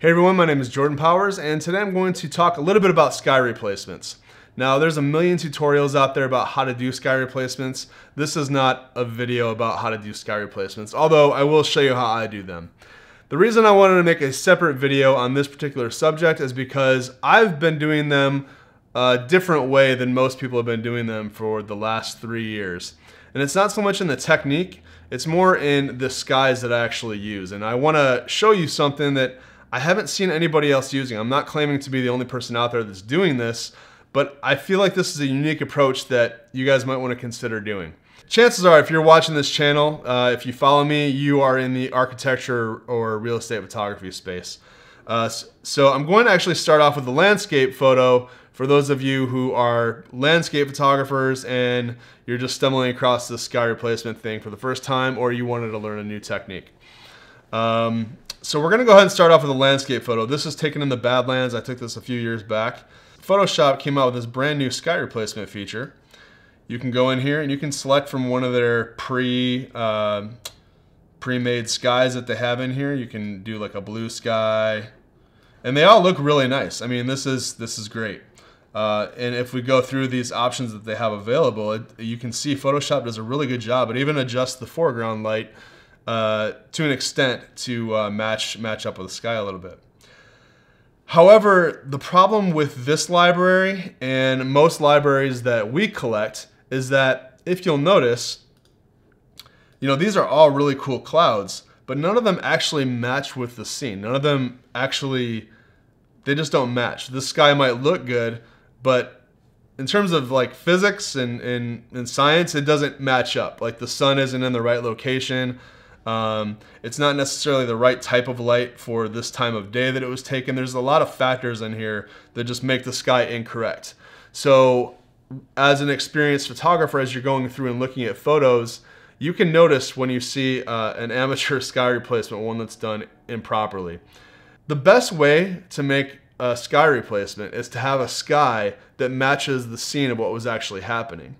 Hey everyone, my name is Jordan Powers, and today I'm going to talk a little bit about sky replacements. Now, there's a million tutorials out there about how to do sky replacements. This is not a video about how to do sky replacements, although I will show you how I do them. The reason I wanted to make a separate video on this particular subject is because I've been doing them a different way than most people have been doing them for the last 3 years. And it's not so much in the technique, it's more in the skies that I actually use. And I want to show you something that I haven't seen anybody else using. I'm not claiming to be the only person out there that's doing this, but I feel like this is a unique approach that you guys might want to consider doing. Chances are, if you're watching this channel, if you follow me, you are in the architecture or real estate photography space. So I'm going to actually start off with a landscape photo for those of you who are landscape photographers and you're just stumbling across this sky replacement thing for the first time, or you wanted to learn a new technique. So we're going to go ahead and start off with a landscape photo. This is taken in the Badlands. I took this a few years back. Photoshop came out with this brand new sky replacement feature. You can go in here and you can select from one of their pre-made skies that they have in here. You can do like a blue sky, and they all look really nice. I mean, this is great. And if we go through these options that they have available, you can see Photoshop does a really good job. It even adjusts the foreground light to an extent to match up with the sky a little bit. However, the problem with this library and most libraries that we collect is that, if you'll notice, these are all really cool clouds, but none of them actually match with the scene. None of them actually, they just don't match. This sky might look good, but in terms of like physics and science, it doesn't match up. Like, the sun isn't in the right location. It's not necessarily the right type of light for this time of day that it was taken. There's a lot of factors in here that just make the sky incorrect. So as an experienced photographer, as you're going through and looking at photos, you can notice when you see an amateur sky replacement, one that's done improperly. The best way to make a sky replacement is to have a sky that matches the scene of what was actually happening.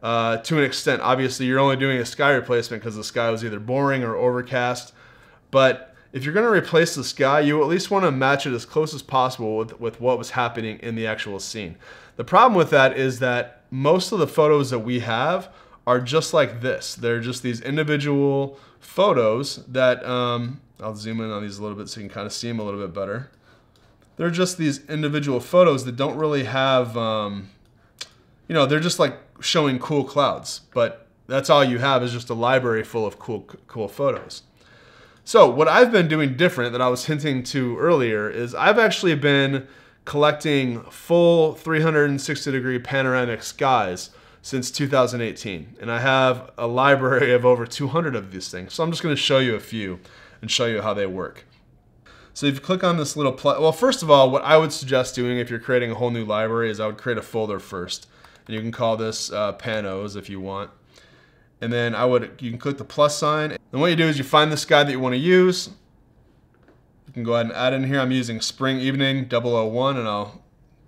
To an extent, obviously, you're only doing a sky replacement because the sky was either boring or overcast. But if you're going to replace the sky, you at least want to match it as close as possible with what was happening in the actual scene. The problem with that is that most of the photos that we have are just like this. They're just these individual photos that I'll zoom in on these a little bit so you can kind of see them a little bit better. They're just these individual photos that don't really have, they're just like showing cool clouds, but that's all you have is just a library full of cool photos. So what I've been doing different that I was hinting to earlier is I've actually been collecting full 360-degree panoramic skies since 2018, and I have a library of over 200 of these things. So I'm just going to show you a few and show you how they work. So if you click on this little well, first of all, what I would suggest doing if you're creating a whole new library is I would create a folder first. And you can call this Panos if you want. And then you can click the plus sign. And what you do is you find the sky that you want to use. You can go ahead and add in here. I'm using Spring Evening 001, and I'll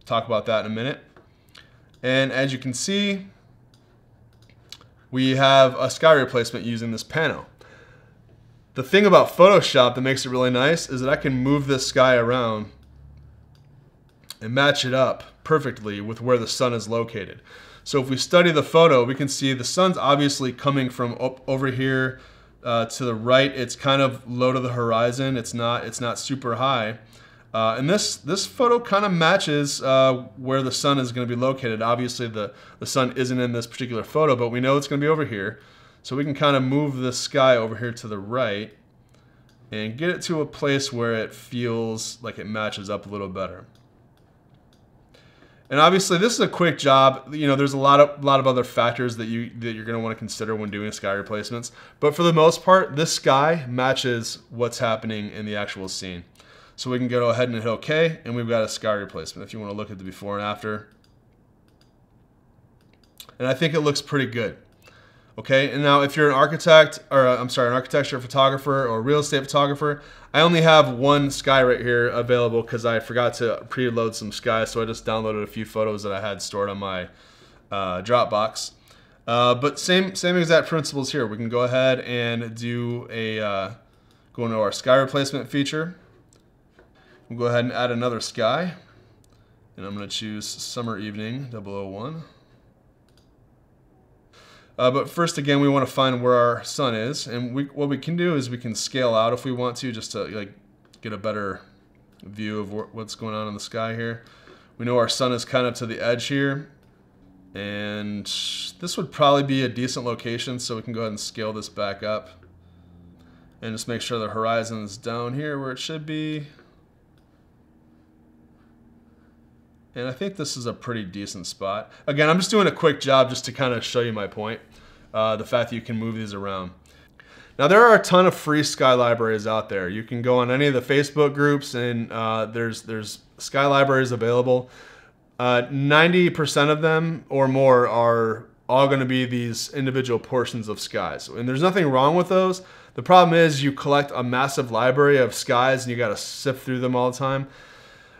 talk about that in a minute. And as you can see, we have a sky replacement using this Pano. The thing about Photoshop that makes it really nice is that I can move this sky around and match it up perfectly with where the sun is located. So if we study the photo, we can see the sun's obviously coming from up over here to the right. It's kind of low to the horizon. It's not super high. And this photo kind of matches where the sun is going to be located. Obviously, the sun isn't in this particular photo, but we know it's going to be over here. So we can kind of move the sky over here to the right and get it to a place where it feels like it matches up a little better. And obviously, this is a quick job. There's a lot of other factors that you're going to want to consider when doing sky replacements. But for the most part, this sky matches what's happening in the actual scene. So we can go ahead and hit OK, and we've got a sky replacement. If you want to look at the before and after, and I think it looks pretty good. Okay, and now if you're an architect, or I'm sorry, an architecture photographer or real estate photographer, I only have one sky right here available because I forgot to preload some skies, so I just downloaded a few photos that I had stored on my Dropbox. But same exact principles here. We can go ahead and do go into our sky replacement feature. We'll go ahead and add another sky, and I'm going to choose Summer Evening 001. But first, again, we want to find where our sun is, and what we can do is we can scale out if we want to, just to get a better view of what's going on in the sky here. We know our sun is kind of to the edge here, and this would probably be a decent location, so we can go ahead and scale this back up, and just make sure the horizon is down here where it should be. And I think this is a pretty decent spot. Again, I'm just doing a quick job just to kind of show you my point, the fact that you can move these around. Now, there are a ton of free Sky Libraries out there. You can go on any of the Facebook groups, and there's Sky Libraries available. 90% of them or more are all going to be these individual portions of skies. And there's nothing wrong with those. The problem is you collect a massive library of skies and you got to sift through them all the time.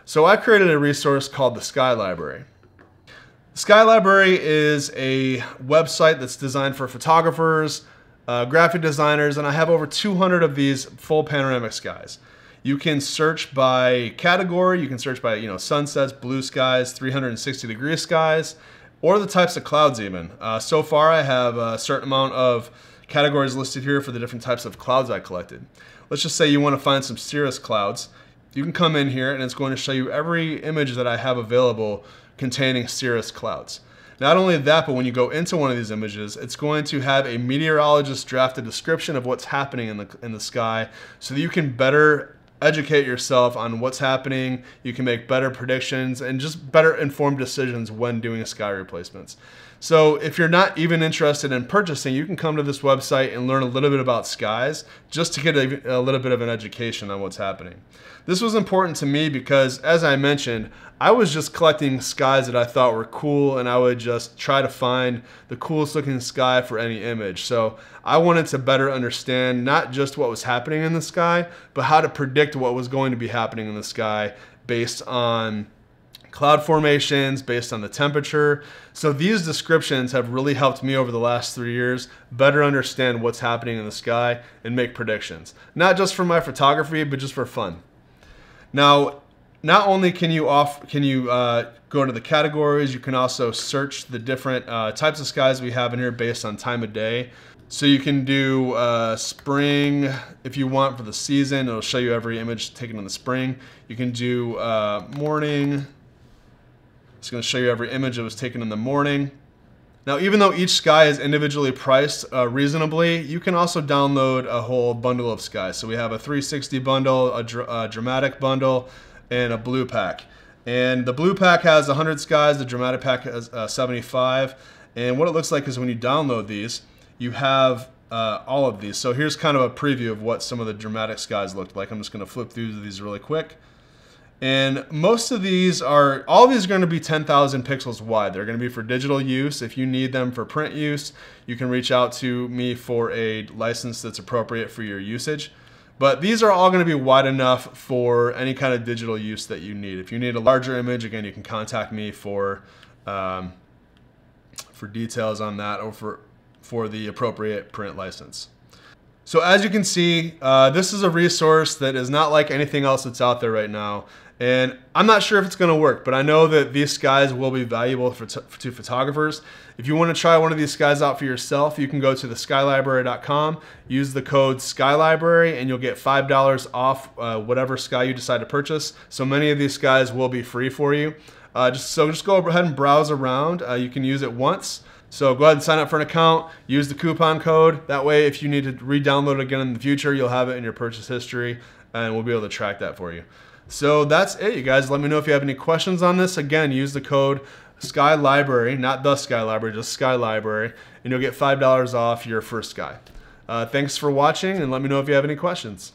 So I created a resource called the Sky Library. The Sky Library is a website that's designed for photographers, graphic designers, and I have over 200 of these full panoramic skies. You can search by category, you can search by sunsets, blue skies, 360-degree skies, or the types of clouds even. So far I have a certain amount of categories listed here for the different types of clouds I collected. Let's just say you want to find some cirrus clouds. You can come in here and it's going to show you every image that I have available containing cirrus clouds. Not only that, but when you go into one of these images, it's going to have a meteorologist draft a description of what's happening in the sky so that you can better educate yourself on what's happening. You can make better predictions and just better informed decisions when doing sky replacements. So if you're not even interested in purchasing, you can come to this website and learn a little bit about skies just to get a little bit of an education on what's happening. This was important to me because, as I mentioned, I was just collecting skies that I thought were cool, and I would just try to find the coolest looking sky for any image. So I wanted to better understand not just what was happening in the sky, but how to predict what was going to be happening in the sky based on cloud formations, based on the temperature. So these descriptions have really helped me over the last 3 years better understand what's happening in the sky and make predictions. Not just for my photography, but just for fun. Now, not only can you go into the categories, you can also search the different types of skies we have in here based on time of day. So you can do spring if you want for the season. It'll show you every image taken in the spring. You can do morning. It's going to show you every image that was taken in the morning. Now, even though each sky is individually priced reasonably, you can also download a whole bundle of skies. So we have a 360 bundle, a dramatic bundle, and a blue pack. And the blue pack has 100 skies, the dramatic pack has 75. And what it looks like is when you download these, you have all of these. So here's kind of a preview of what some of the dramatic skies looked like. I'm just going to flip through these really quick. And most of these are, all of these are going to be 10,000 pixels wide. They're going to be for digital use. If you need them for print use, you can reach out to me for a license that's appropriate for your usage. But these are all going to be wide enough for any kind of digital use that you need. If you need a larger image, again, you can contact me for details on that or for the appropriate print license. So as you can see, this is a resource that is not like anything else that's out there right now. And I'm not sure if it's going to work, but I know that these skies will be valuable to photographers. If you want to try one of these skies out for yourself, you can go to theskylibrary.com, use the code SKYLIBRARY, and you'll get $5 off whatever sky you decide to purchase. So many of these skies will be free for you. So just go ahead and browse around. You can use it once. So go ahead and sign up for an account, use the coupon code. That way, if you need to re-download again in the future, you'll have it in your purchase history and we'll be able to track that for you. So that's it, you guys. Let me know if you have any questions on this. Again, use the code SKYLIBRARY, not the Sky Library, just Sky Library, and you'll get $5 off your first sky. Thanks for watching, and let me know if you have any questions.